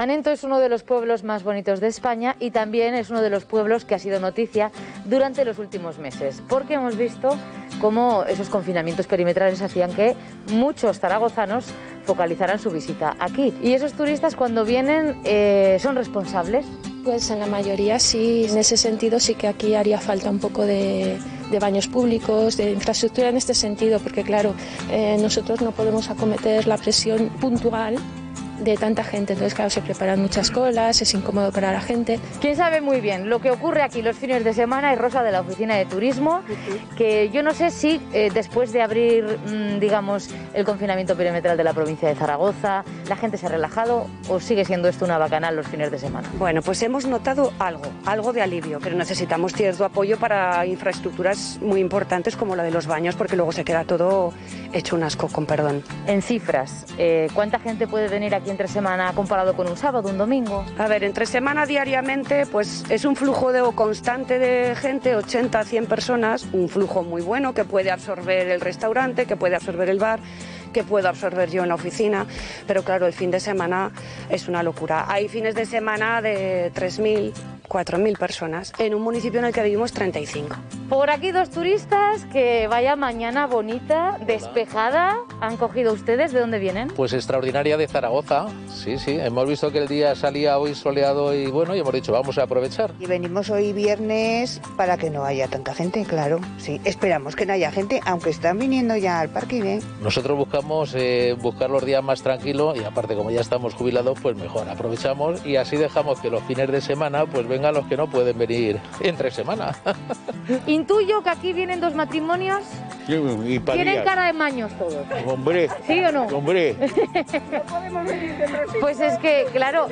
Anento es uno de los pueblos más bonitos de España y también es uno de los pueblos que ha sido noticia durante los últimos meses, porque hemos visto cómo esos confinamientos perimetrales hacían que muchos zaragozanos focalizaran su visita aquí. ¿Y esos turistas cuando vienen son responsables? Pues en la mayoría sí, en ese sentido sí que aquí haría falta un poco de baños públicos, de infraestructura en este sentido, porque claro, nosotros no podemos acometer la presión puntual de tanta gente, entonces claro, se preparan muchas colas, es incómodo para la gente. Quien sabe muy bien lo que ocurre aquí los fines de semana es Rosa, de la oficina de turismo, que yo no sé si después de abrir, digamos, el confinamiento perimetral de la provincia de Zaragoza, la gente se ha relajado o sigue siendo esto una bacanal los fines de semana. Bueno, pues hemos notado algo de alivio, pero necesitamos cierto apoyo para infraestructuras muy importantes como la de los baños, porque luego se queda todo hecho un asco, con perdón. En cifras, ¿cuánta gente puede venir aquí entre semana comparado con un sábado, un domingo? A ver, entre semana diariamente pues es un flujo constante de gente, 80 a 100 personas, un flujo muy bueno que puede absorber el restaurante, que puede absorber el bar, que puedo absorber yo en la oficina, pero claro, el fin de semana es una locura. Hay fines de semana de 3.000, 4.000 personas en un municipio en el que vivimos 35. Por aquí dos turistas, que vaya mañana bonita, despejada, han cogido ustedes. ¿De dónde vienen? Pues extraordinaria, de Zaragoza, sí, hemos visto que el día salía hoy soleado y bueno, y hemos dicho, vamos a aprovechar. Y venimos hoy viernes para que no haya tanta gente, claro, sí, esperamos que no haya gente, aunque están viniendo ya al parking, ¿eh? Nosotros buscar los días más tranquilos y aparte como ya estamos jubilados, pues mejor aprovechamos y así dejamos que los fines de semana pues vengan los que no pueden venir entre semana. Intuyo que aquí vienen dos matrimonios. Sí, y tienen cara de maños todos. Hombre. ¿Sí o no? Hombre. Pues es que, claro,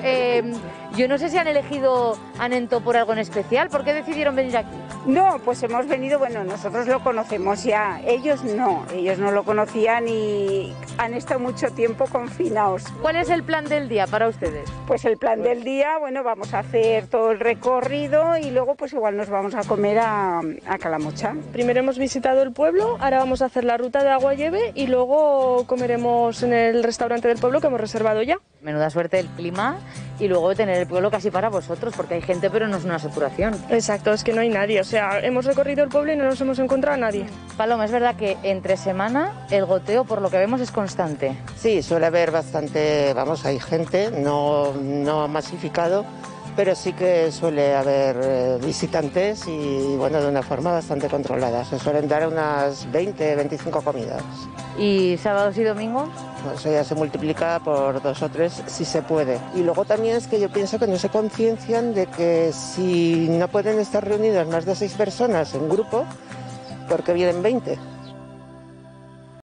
yo no sé si han elegido Anento por algo en especial. ¿Por qué decidieron venir aquí? No, pues hemos venido, bueno, nosotros lo conocemos ya. Ellos no lo conocían y han estado mucho tiempo confinados. ¿Cuál es el plan del día para ustedes? Pues el plan del día, bueno, vamos a hacer todo el recorrido y luego pues igual nos vamos a comer a Calamocha. Primero hemos visitado el pueblo, ahora vamos a hacer la ruta de Agua-Lleve y luego comeremos en el restaurante del pueblo que hemos reservado ya. Menuda suerte el clima y luego tener el pueblo casi para vosotros, porque hay gente pero no es una saturación. Exacto, es que no hay nadie, o sea, hemos recorrido el pueblo y no nos hemos encontrado a nadie. Paloma, es verdad que entre semana el goteo por lo que vemos es constante. Sí, suele haber bastante, vamos, hay gente, no masificado, pero sí que suele haber visitantes y bueno, de una forma bastante controlada. Se suelen dar unas 20, 25 comidas. ¿Y sábados y domingos? Eso ya se multiplica por 2 o 3 si se puede. Y luego también es que yo pienso que no se conciencian de que si no pueden estar reunidas más de 6 personas en grupo, porque vienen 20.